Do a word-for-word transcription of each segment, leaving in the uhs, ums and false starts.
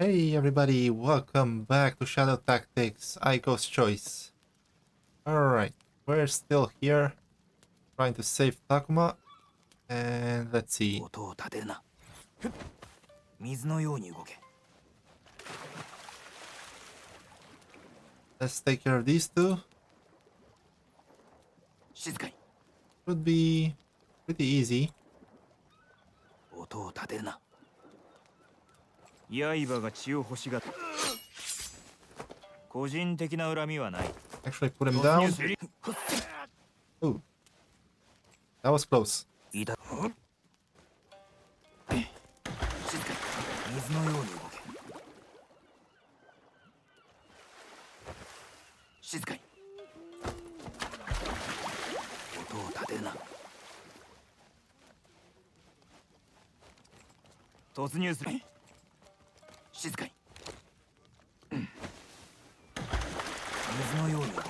Hey everybody, welcome back to Shadow Tactics Aiko's Choice. Alright, we're still here trying to save Takuma. And let's see. Let's take care of these two. Would be pretty easy. 刃が血を欲しがって個人的な恨みはない。 Actually put him down. Ooh. That was close. 水のように動け。静かに音を立てるな。突入する。 静かに。水のように動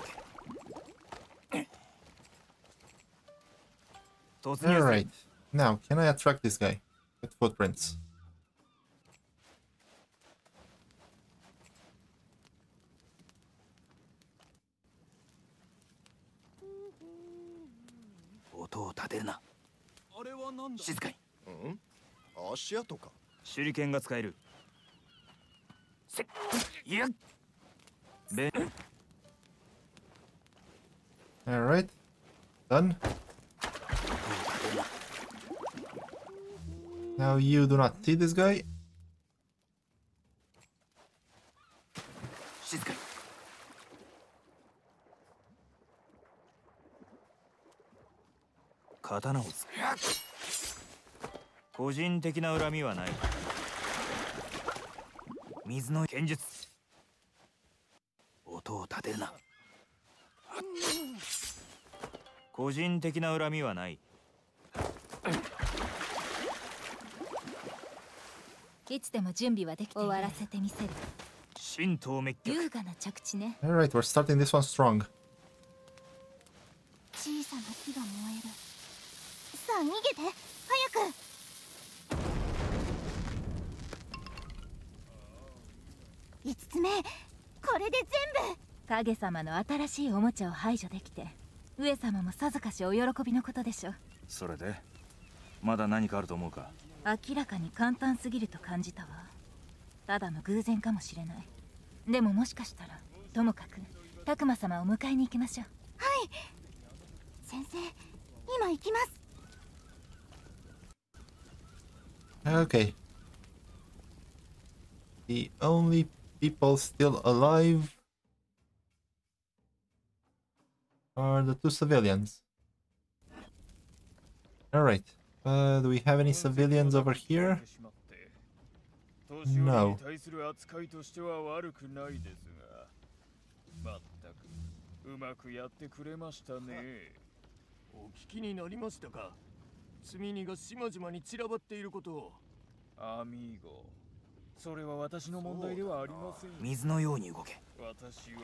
け。突入。All right. Now, can I attract this guy with footprints?静かに。うん？足跡か。手裏剣が使える。 All right, done. Now you do not see this guy. Katana. 個人的な恨みはない。 水の剣術。音を立てるな。個人的な恨みはない。いつでも準備はできている。終わらせてみせる。神道滅却。優雅な着地ね。All right, we're starting this one strong. 小さな火が燃える。さあ逃げて、早く。 いつつめ、これで全部。影様の新しいおもちゃを排除できて、上様もさぞかしお喜びのことでしょう。それでまだ何かあると思うか。明らかに簡単すぎると感じたわ。ただの偶然かもしれない。でももしかしたら、ともかくタクマ様を迎えに行きましょう。はい、先生、今行きます。 OK. The only people still alive are the two civilians. Alright, uh, do we have any civilians over here? No. Amigo. それは私の問題ではありません。水のように動け。私は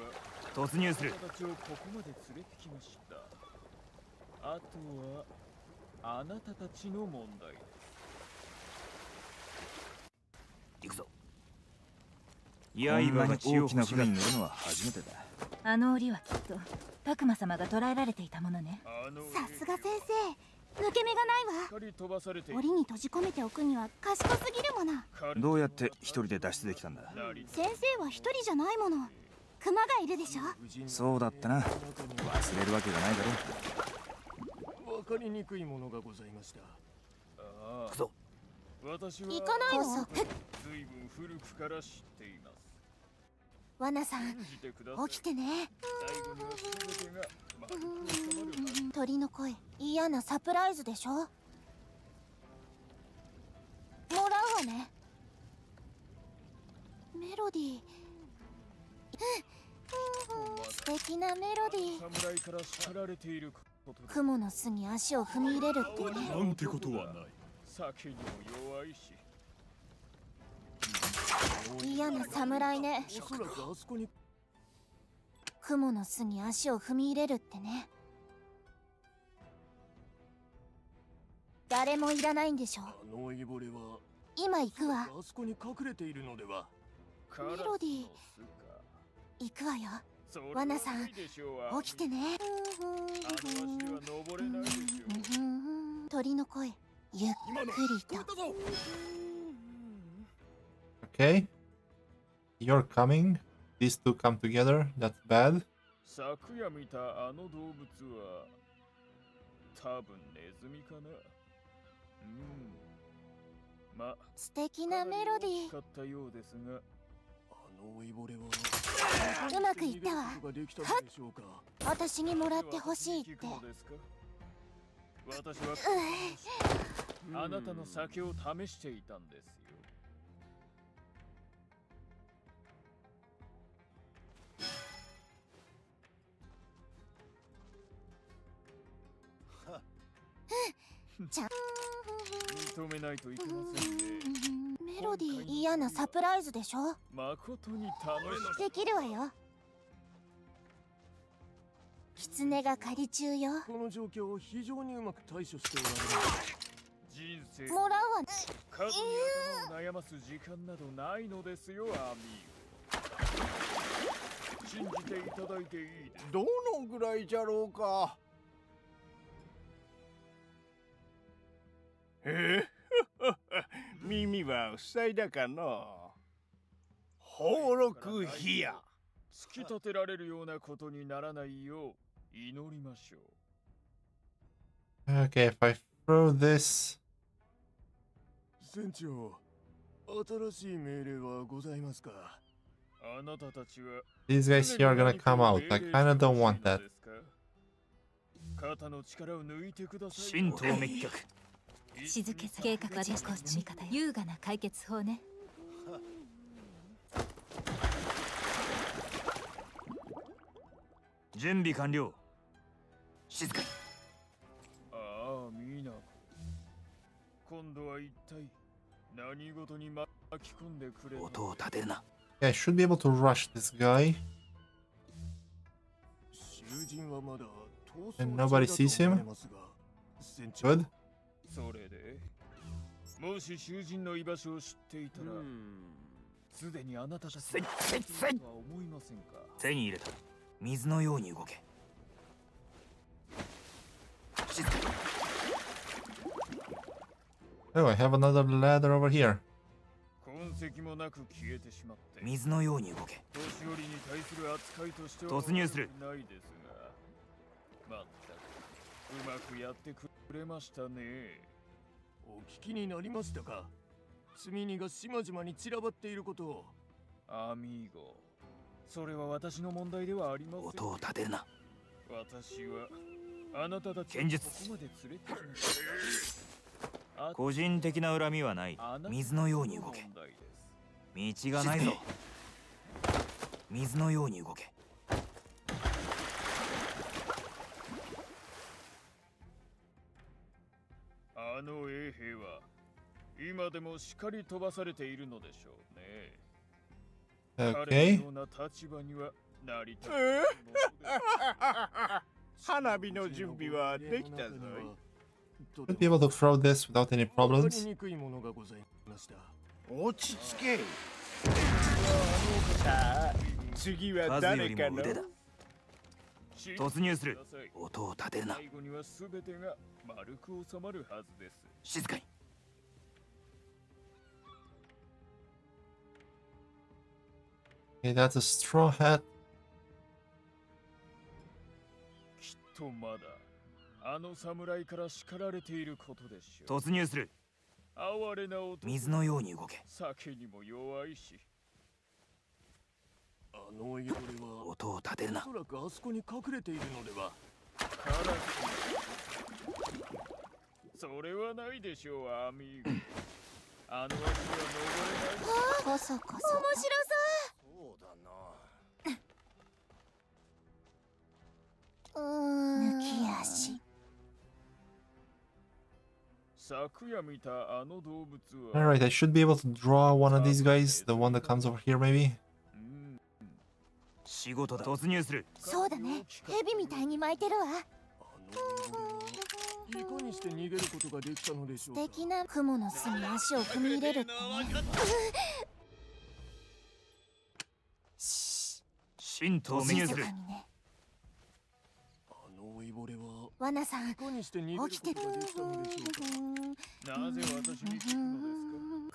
突入する。私をここまで連れてきました。あとはあなたたちの問題です。行くぞ。いや、今に大きな船に乗るのは初めてだ。あの檻はきっとタクマ様が捕らえられていたものね。さすが先生。 抜け目がないわ。檻に閉じ込めておくには賢すぎるもの。どうやって一人で脱出できたんだ。先生は一人じゃないもの。クマがいるでしょ。そうだったな。忘れるわけがないだろう。わかりにくいものがございました。ああ。私は行かないの。ずいぶん古くから知っています。ワナさん、起きてね。 鳥の声、嫌なサプライズでしょ。もらうわね。メロディー、素敵なメロディー。雲の巣に足を踏み入れるってね。なんてことはない。酒にも弱いし。嫌な侍ね。 雲の巣に足を踏み入れるってね。誰もいらないんでしょ。今行くわ。あそこに隠れているのでは。メロディー。行くわよ。ワナさん、起きてね。鳥の声、ゆっくりと。Okay, you're coming. These two come together. That's bad. 昨夜見たあの動物は多分ネズミかな。うん。ま、素敵なメロディー。買ったようですが。うまくいったわ。はっ、私にもらってほしいって。私はあなたの酒を試していたんですよ。うん、ちゃん認めないといけませんね。メロディー、嫌なサプライズでしょ。誠に楽しみ。できるわよ。狐が狩り中よ。この状況を非常にうまく対処しておられる。人生もらうわね。数に頭を悩ます時間などないのですよ、アミーゴ。信じていただいていいです。どのぐらいじゃろうか。えっ耳は塞いだかの。放禄火や。突き立てられるようなことにならないよう祈りましょう。Okay, if I throw this. 船長、新しい命令はございますか。あなたたちは。These guys here are gonna come out. I kinda don't want that. 肩の力を抜いてください。神道滅却。静けさ計画は実行の味方。優雅な解決法ね。準備完了。静かに。ああ、みんな。今度は一体何事に巻き込んでくれる。音を立てるな。I should be able to rush this guy. And nobody sees him. Good.それで、もし囚人の居場所を知っていたら、すでにあなたたちは思いませんか。手に入れた。水のように動け。Oh, I have another ladder over here. 痕跡もなく消えてしまって。水のように動け。年寄りに対する扱いとしては突入する。ないですが、まったくうまくやってくる。くれましたね。お聞きになりましたか。積荷が島々に散らばっていることを。アミーゴ、それは私の問題ではありません。音を立てるな。私はあなたたちをここまで連れてきました。個人的な恨みはない。水のように動け。道がないぞ。水のように動け。あの衛兵は今でもしっかり飛ばされているのでしょうね。彼のような立場にはなりたい。花火の準備はできたぞい。Should be able to throw this without any problems. 落ち着け。さあ、次は誰かの腕だ。突入する。音を立てるな。最後には全てが丸く収まるはずです。静かに。Okay, that's a straw hat. きっとまだあの侍から叱られていることでしょう。突入する。哀れな男。水のように動け。酒にも弱いし。あの汚れは音を立てるな。おそらくあそこに隠れているのでは。それはないでしょう、アミーゴ。あの足は登れない。こそこそ。面白そう。そうだな。うん。抜き足。昨夜見たあの動物は。All right, I should be able to draw one of these guys, the one that comes over here, maybe.仕事だ。突入する。そうだね。蛇みたいに巻いてるわ。いかにして逃げることができたのでしょうか。素敵な雲の巣に足を踏み入れるってね。真とお見えする。あの追いぼれは。わなさん、起きてる。なぜ私に聞くのですか。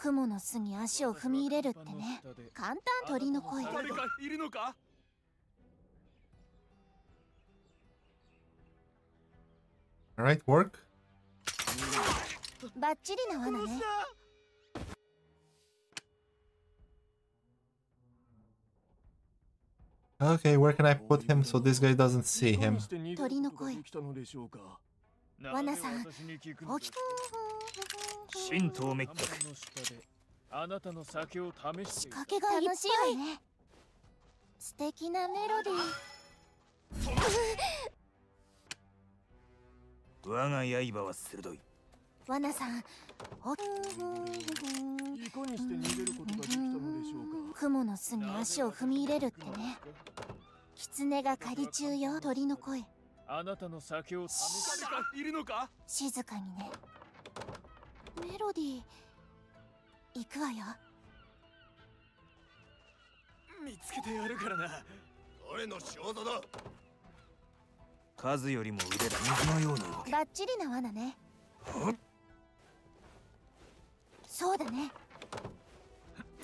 雲の巣に足を踏み入れるってね。簡単鳥の声。誰かいるのか。Alright, work. バッチリな罠ね。Okay, where can I put him so this guy doesn't see him?雲の巣に足を踏み入れるってね。狐が狩り中よ。鳥の声。あなたの先を試す誰かいるのか。静かにね。メロディー行くわよ。見つけてやるからな。俺の仕事だ。数よりも腕だ。水のように動け。バッチリな罠ね。そうだね。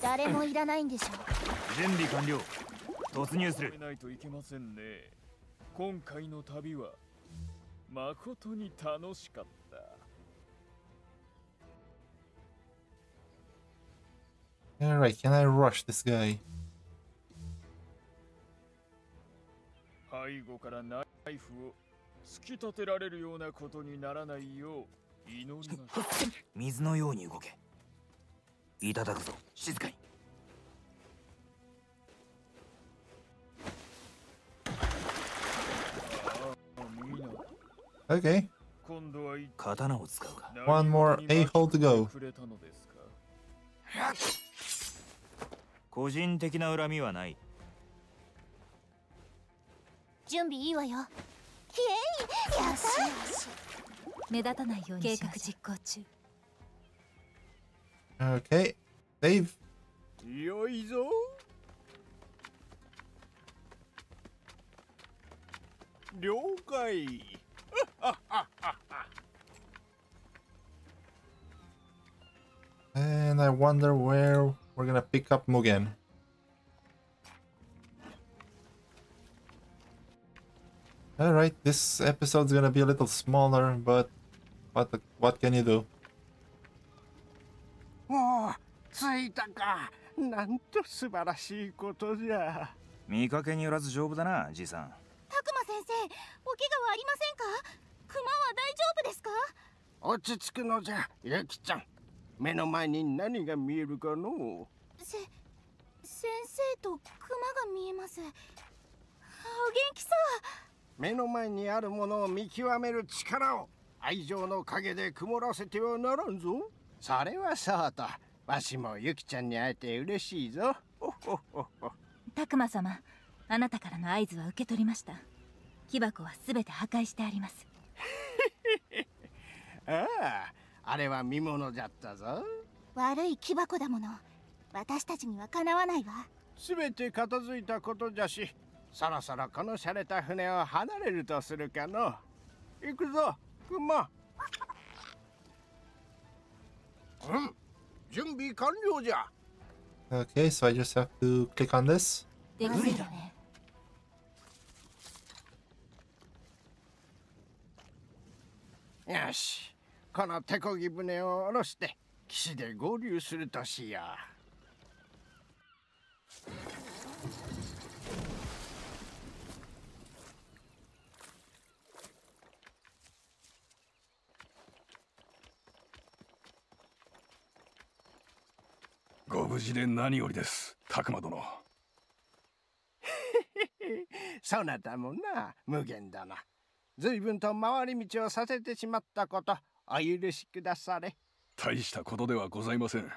誰もいらないんでしょう。準備完了。突入する。ないといけませんね。今回の旅は誠に楽しかった。Alright, can I rush this guy? 背後からナイフを突き立てられるようなことにならないよう祈りましょう。水のように動け。いただくぞ。静かに。Okay. One more a-hole to go. 個人的な恨みはない。準備いいわよ。イエイ、やった。目立たないように計画実行中。Okay, save. Yoizo. Yokai. And I wonder where we're gonna pick up Mugen. All right, this episode's gonna be a little smaller, but what what can you do? もう着いたか。なんと素晴らしいことじゃ。見かけによらず丈夫だな、じいさん。たくま先生、お怪我はありませんか。熊は大丈夫ですか。落ち着くのじゃ、ゆきちゃん。目の前に何が見えるかの。せ、先生と熊が見えます。お元気そう。目の前にあるものを見極める力を愛情の陰で曇らせてはならんぞ。それはそうと、わしもゆきちゃんに会えて嬉しいぞ。たくま様、あなたからの合図は受け取りました。木箱はすべて破壊してあります。ああ、あれは見物じゃったぞ。悪い木箱だもの。私たちにはかなわないわ。すべて片付いたことじゃし、そろそろこの洒落た船を離れるとするかの。行くぞ、クマ。うん、準備完了じゃ。Okay, so I just have to click on this. できるね。よし、この手漕ぎ船を下ろして岸で合流するとしよう。ご無事で何よりです、たくま殿。そなたもな、無限だな。随分と回り道をさせてしまったこと、お許しくだされ。大したことではございません。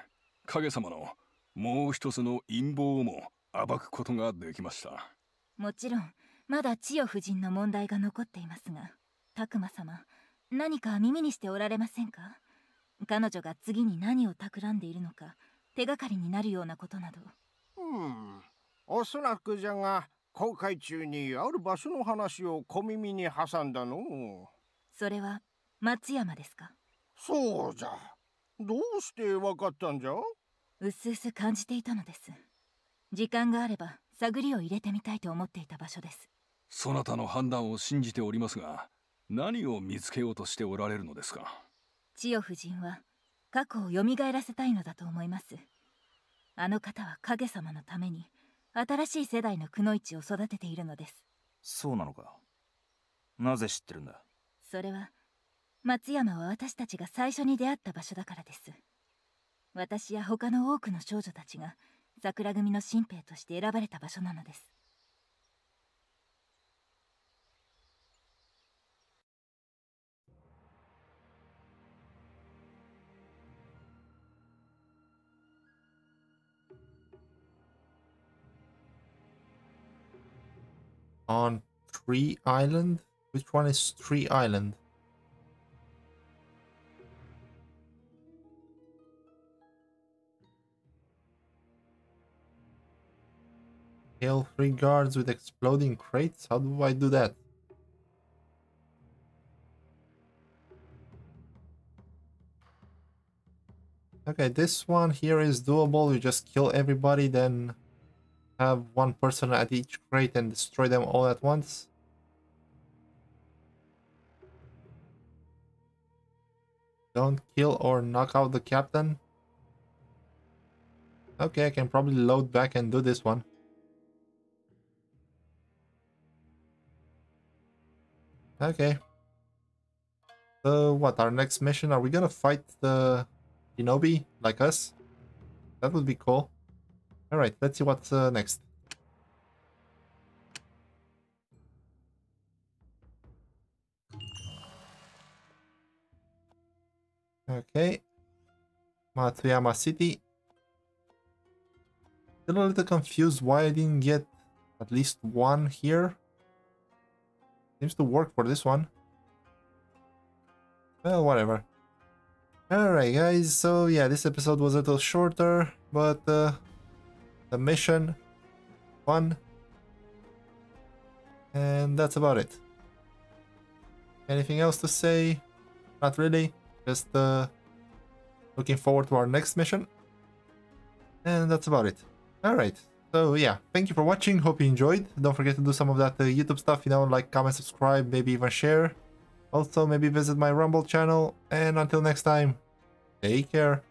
影様のもう一つの陰謀をも暴くことができました。もちろん、まだ千代夫人の問題が残っていますが、たくま様、何か耳にしておられませんか？彼女が次に何を企んでいるのか、手がかりになるようなことなど。うん、おそらくじゃが。航海中にある場所の話を小耳に挟んだの。それは松山ですか？そうじゃ。どうしてわかったんじゃ？うすうす感じていたのです。時間があれば探りを入れてみたいと思っていた場所です。そなたの判断を信じておりますが、何を見つけようとしておられるのですか？千代夫人は過去をよみがえらせたいのだと思います。あの方は影様のために新しい世代のくの一を育てているのです。そうなのか。なぜ知ってるんだ？それは松山は私たちが最初に出会った場所だからです。私や他の多くの少女たちが桜組の新兵として選ばれた場所なのです。On Tree Island? Which one is Tree Island? Kill three guards with exploding crates? How do I do that? Okay, this one here is doable. You just kill everybody, then have one person at each crate and destroy them all at once. Don't kill or knock out the captain. Okay, I can probably load back and do this one. Okay. So what, our next mission, are we gonna fight the Shinobi like us? That would be cool. Alright, let's see what's uh, next. Okay. Matsuyama City. Still a little confused why I didn't get at least one here. Seems to work for this one. Well, whatever. Alright guys, so yeah, this episode was a little shorter, but uh, the mission, fun, and that's about it. Anything else to say? Not really, just uh, looking forward to our next mission, and that's about it. Alright, so yeah, thank you for watching, hope you enjoyed. Don't forget to do some of that uh, YouTube stuff, you know, like, comment, subscribe, maybe even share. Also, maybe visit my Rumble channel, and until next time, take care.